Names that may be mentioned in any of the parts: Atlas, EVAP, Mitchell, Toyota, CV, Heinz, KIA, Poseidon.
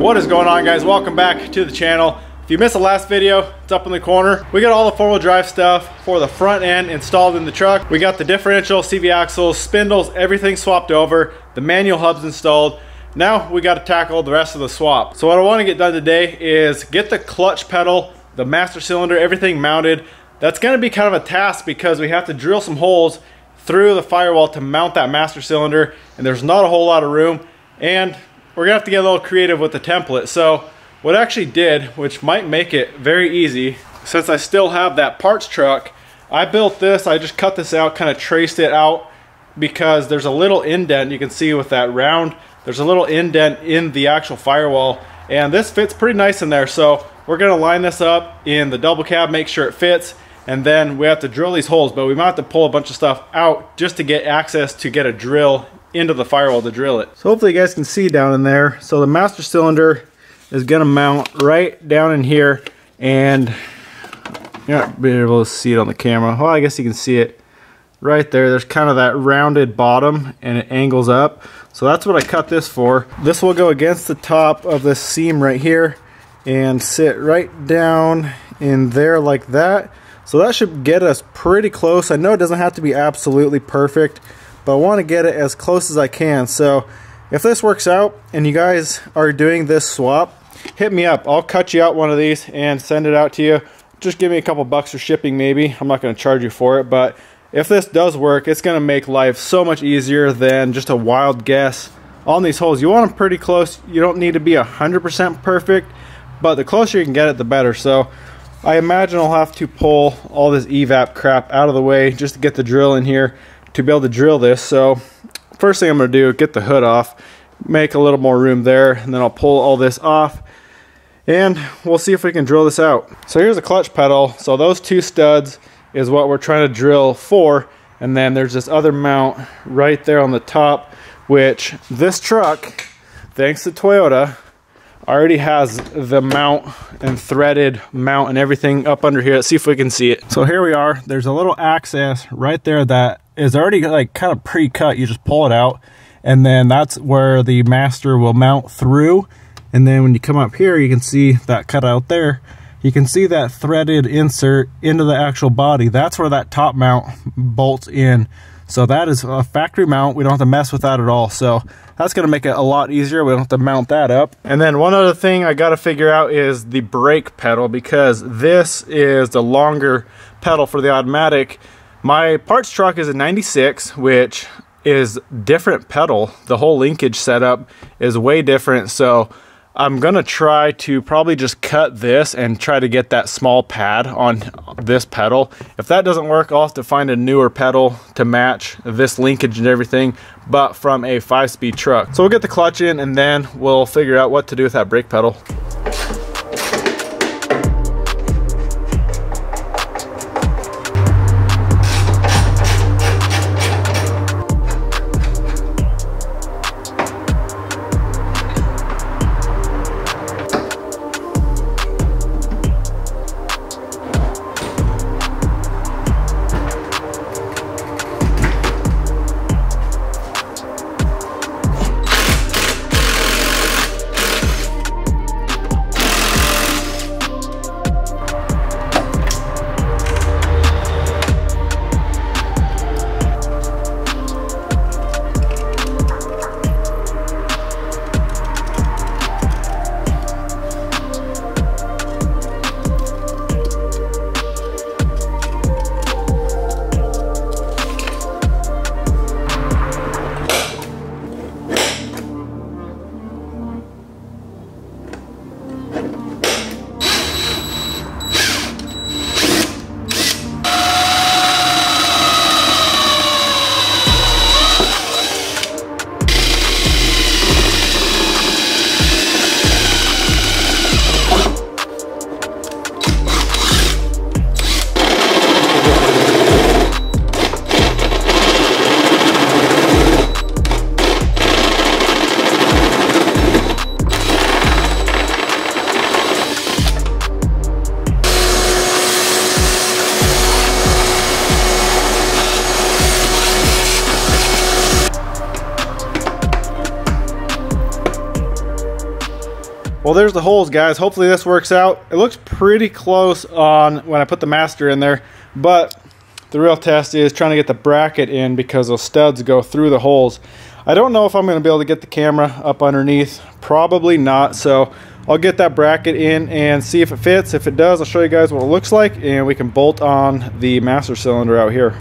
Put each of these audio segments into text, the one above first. What is going on, guys? Welcome back to the channel. If you missed the last video, it's up in the corner. We got all the four-wheel drive stuff for the front end installed in the truck. We got the differential, CV axles, spindles, everything swapped over, the manual hubs installed. Now we got to tackle the rest of the swap. So what I want to get done today is get the clutch pedal, the master cylinder, everything mounted. That's going to be kind of a task because we have to drill some holes through the firewall to mount that master cylinder, and there's not a whole lot of room, and we're gonna have to get a little creative with the template. So what I actually did, which might make it very easy, since I still have that parts truck, I built this, I just cut this out, kind of traced it out, because there's a little indent you can see with that round. There's a little indent in the actual firewall, and this fits pretty nice in there. So we're gonna line this up in the double cab, make sure it fits, and then we have to drill these holes, but we might have to pull a bunch of stuff out just to get access to get a drill into the firewall to drill it. So hopefully you guys can see down in there. So the master cylinder is gonna mount right down in here, and you're not being able to see it on the camera. Well, I guess you can see it right there. There's kind of that rounded bottom and it angles up. So that's what I cut this for. This will go against the top of this seam right here and sit right down in there like that. So that should get us pretty close. I know it doesn't have to be absolutely perfect, but I want to get it as close as I can. So if this works out and you guys are doing this swap, hit me up. I'll cut you out one of these and send it out to you. Just give me a couple bucks for shipping maybe. I'm not going to charge you for it, but if this does work, it's going to make life so much easier than just a wild guess on these holes. You want them pretty close. You don't need to be 100% perfect, but the closer you can get it, the better. So I imagine I'll have to pull all this EVAP crap out of the way just to get the drill in here to be able to drill this. So first thing I'm going to do, get the hood off, make a little more room there, and then I'll pull all this off and we'll see if we can drill this out. So here's the clutch pedal. So those two studs is what we're trying to drill for, and then there's this other mount right there on the top, which this truck, thanks to Toyota, already has the mount and threaded mount and everything up under here. Let's see if we can see it. So here we are. There's a little access right there that is already like kind of pre-cut. You just pull it out, and then that's where the master will mount through. And then when you come up here, you can see that cut out there. You can see that threaded insert into the actual body. That's where that top mount bolts in. So that is a factory mount. We don't have to mess with that at all. So that's gonna make it a lot easier. We don't have to mount that up. And then one other thing I gotta figure out is the brake pedal, because this is the longer pedal for the automatic. My parts truck is a 96, which is different pedal. The whole linkage setup is way different. So I'm gonna try to probably just cut this and try to get that small pad on this pedal. If that doesn't work, I'll have to find a newer pedal to match this linkage and everything, but from a 5-speed truck. So we'll get the clutch in and then we'll figure out what to do with that brake pedal. Well, there's the holes, guys. Hopefully this works out. It looks pretty close on when I put the master in there, but the real test is trying to get the bracket in because those studs go through the holes. I don't know if I'm going to be able to get the camera up underneath. Probably not, so I'll get that bracket in and see if it fits. If it does, I'll show you guys what it looks like, and we can bolt on the master cylinder out here.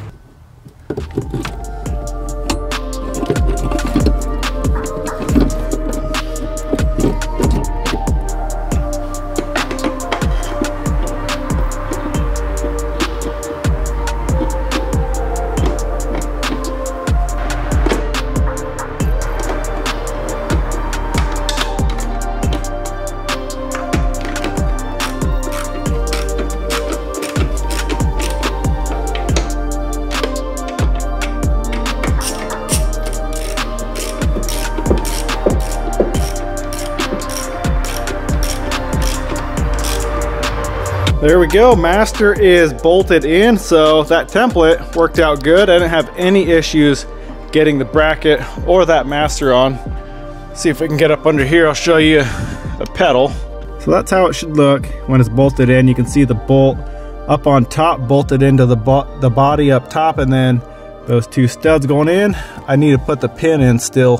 There we go, master is bolted in, so that template worked out good. I didn't have any issues getting the bracket or that master on. See if we can get up under here, I'll show you the pedal. So that's how it should look when it's bolted in. You can see the bolt up on top, bolted into the body up top, and then those two studs going in. I need to put the pin in still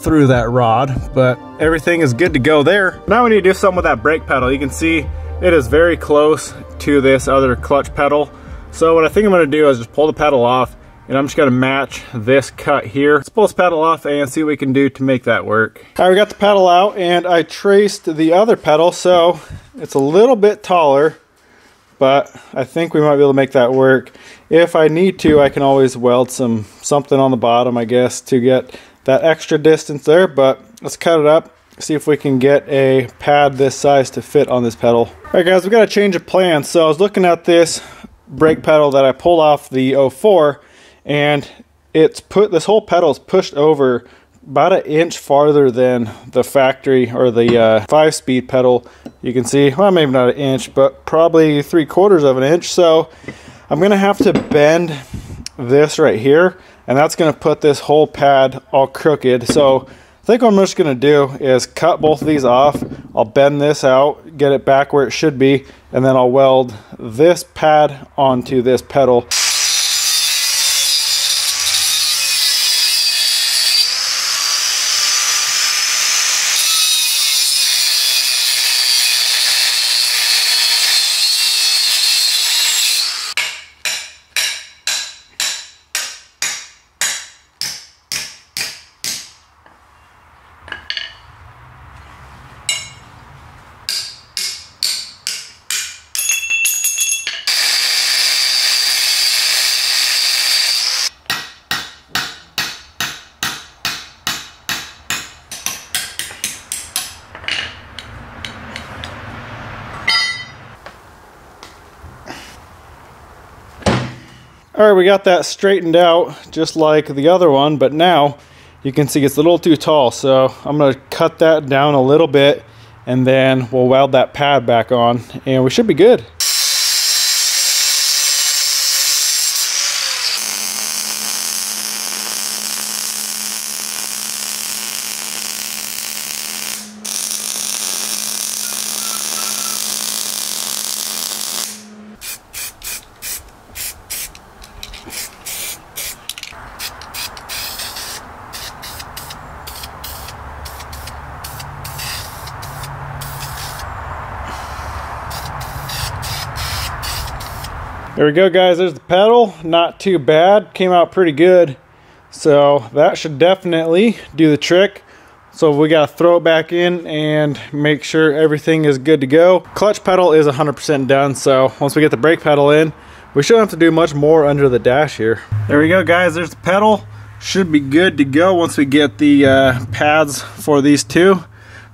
through that rod, but everything is good to go there. Now we need to do something with that brake pedal. You can see it is very close to this other clutch pedal. So what I think I'm gonna do is just pull the pedal off, and I'm just gonna match this cut here. Let's pull this pedal off and see what we can do to make that work. All right, we got the pedal out and I traced the other pedal, so it's a little bit taller, but I think we might be able to make that work. If I need to, I can always weld something on the bottom, I guess, to get that extra distance there, but let's cut it up. See if we can get a pad this size to fit on this pedal. All right, guys, we got a change of plan. So I was looking at this brake pedal that I pulled off the 04, and it's this whole pedal's pushed over about an inch farther than the factory or the 5-speed pedal. You can see, well, maybe not an inch, but probably 3/4 of an inch. So I'm gonna have to bend this right here, and that's gonna put this whole pad all crooked. So I think what I'm just gonna do is cut both of these off. I'll bend this out, get it back where it should be, and then I'll weld this pad onto this pedal. All right, we got that straightened out just like the other one, but now you can see it's a little too tall, so I'm going to cut that down a little bit, and then we'll weld that pad back on, and we should be good. There we go, guys, there's the pedal. Not too bad, came out pretty good. So that should definitely do the trick. So we gotta throw it back in and make sure everything is good to go. Clutch pedal is 100% done, so once we get the brake pedal in, we shouldn't have to do much more under the dash here. There we go, guys, there's the pedal. Should be good to go once we get the pads for these two.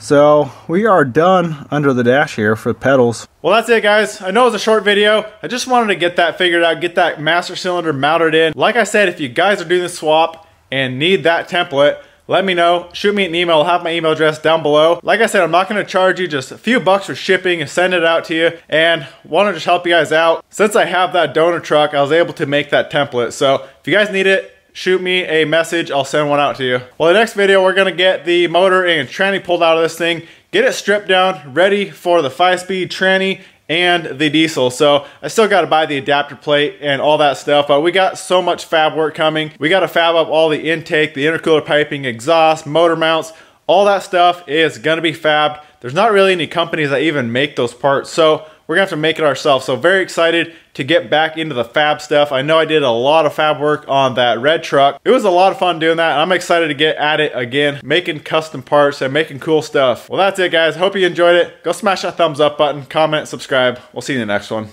So we are done under the dash here for pedals. Well, that's it, guys. I know it was a short video. I just wanted to get that figured out, get that master cylinder mounted in. Like I said, if you guys are doing the swap and need that template, let me know. Shoot me an email. I'll have my email address down below. Like I said, I'm not going to charge you, just a few bucks for shipping and send it out to you, and want to just help you guys out. Since I have that donor truck, I was able to make that template. So if you guys need it, shoot me a message, I'll send one out to you. Well, the next video, we're gonna get the motor and tranny pulled out of this thing, get it stripped down, ready for the 5-speed tranny and the diesel. So I still got to buy the adapter plate and all that stuff, but we got so much fab work coming. We got to fab up all the intake, the intercooler piping, exhaust, motor mounts, all that stuff is going to be fabbed. There's not really any companies that even make those parts, so we're gonna have to make it ourselves. So very excited to get back into the fab stuff. I know I did a lot of fab work on that red truck. It was a lot of fun doing that. I'm excited to get at it again, making custom parts and making cool stuff. Well, that's it guys. Hope you enjoyed it. Go smash that thumbs up button, comment, subscribe. We'll see you in the next one.